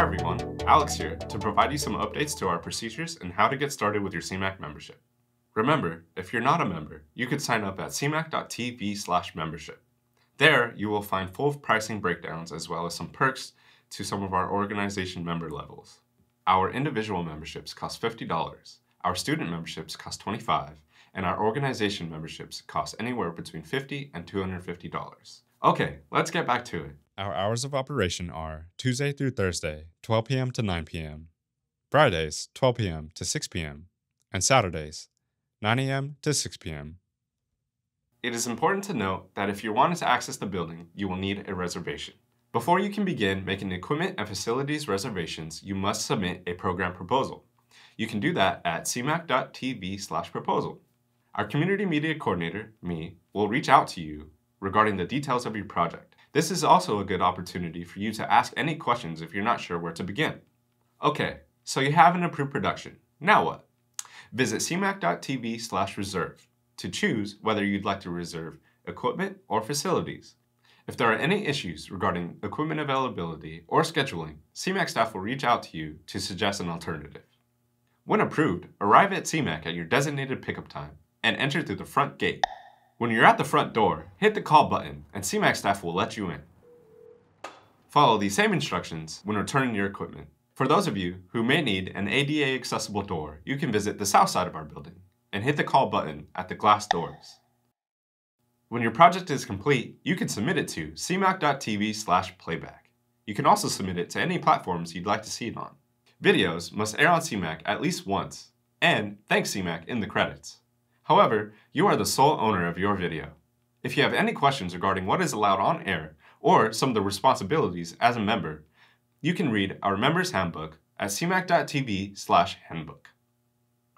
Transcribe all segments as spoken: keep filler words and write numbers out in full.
Hi everyone, Alex here to provide you some updates to our procedures and how to get started with your C M A C membership. Remember, if you're not a member, you could sign up at C M A C dot T V slash membership. There, you will find full pricing breakdowns as well as some perks to some of our organization member levels. Our individual memberships cost fifty dollars, our student memberships cost twenty-five dollars, and our organization memberships cost anywhere between fifty dollars and two hundred fifty dollars. Okay, let's get back to it. Our hours of operation are Tuesday through Thursday, twelve p m to nine p m, Fridays, twelve p m to six p m, and Saturdays, nine a m to six p m It is important to note that if you want to access the building, you will need a reservation. Before you can begin making equipment and facilities reservations, you must submit a program proposal. You can do that at C M A C dot T V slash proposal. Our community media coordinator, me, will reach out to you regarding the details of your project. This is also a good opportunity for you to ask any questions if you're not sure where to begin. Okay, so you have an approved production. Now what? Visit C M A C dot T V slash reserve to choose whether you'd like to reserve equipment or facilities. If there are any issues regarding equipment availability or scheduling, C M A C staff will reach out to you to suggest an alternative. When approved, arrive at C M A C at your designated pickup time and enter through the front gate. When you're at the front door, hit the call button and C M A C staff will let you in. Follow the same instructions when returning your equipment. For those of you who may need an A D A accessible door, you can visit the south side of our building and hit the call button at the glass doors. When your project is complete, you can submit it to C M A C dot T V slash playback. You can also submit it to any platforms you'd like to see it on. Videos must air on C M A C at least once and thank C M A C in the credits. However, you are the sole owner of your video. If you have any questions regarding what is allowed on air or some of the responsibilities as a member, you can read our Members Handbook at C M A C dot T V slash handbook.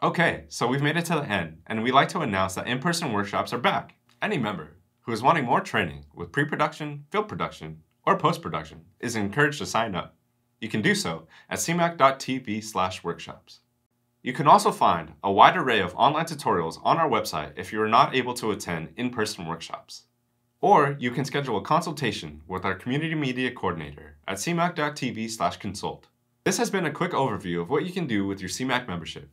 Okay, so we've made it to the end, and we'd like to announce that in-person workshops are back. Any member who is wanting more training with pre-production, field production, or post-production is encouraged to sign up. You can do so at C M A C dot T V slash workshops. You can also find a wide array of online tutorials on our website if you are not able to attend in-person workshops. Or you can schedule a consultation with our community media coordinator at C M A C dot T V slash consult. This has been a quick overview of what you can do with your C M A C membership.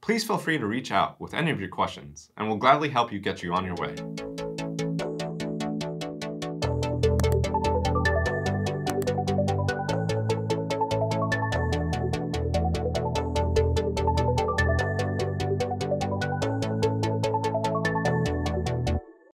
Please feel free to reach out with any of your questions, and we'll gladly help you get you on your way.